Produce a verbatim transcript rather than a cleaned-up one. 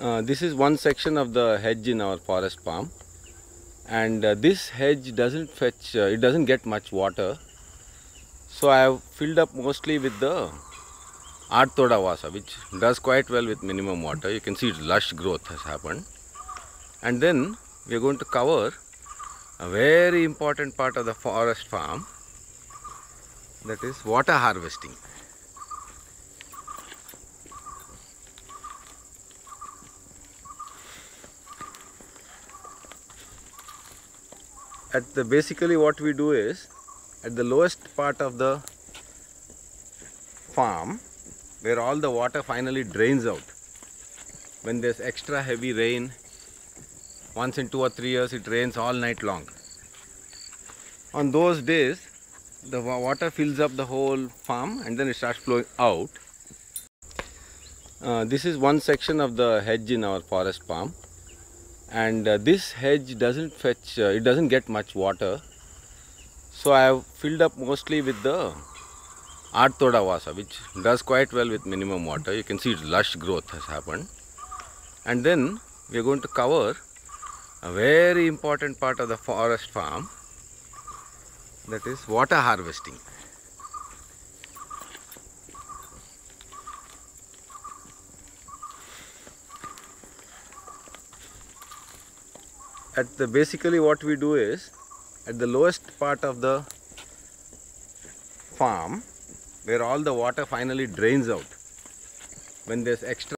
Uh, this is one section of the hedge in our forest farm, and uh, this hedge doesn't fetch, uh, it doesn't get much water. So I have filled up mostly with the Adhatoda vasica, which does quite well with minimum water. You can see lush growth has happened. And then we are going to cover a very important part of the forest farm, that is water harvesting. At the basically what we do is, at the lowest part of the farm, where all the water finally drains out when there's extra heavy rain. Once in two or three years it rains all night long. On those days the water fills up the whole farm and then it starts flowing out. Uh, this is one section of the hedge in our forest farm. And uh, this hedge doesn't fetch, uh, it doesn't get much water. So I have filled up mostly with the Adhatoda vasica, which does quite well with minimum water. You can see lush growth has happened. And then we are going to cover a very important part of the forest farm, that is water harvesting. At the basically what we do is, at the lowest part of the farm, where all the water finally drains out when there's extra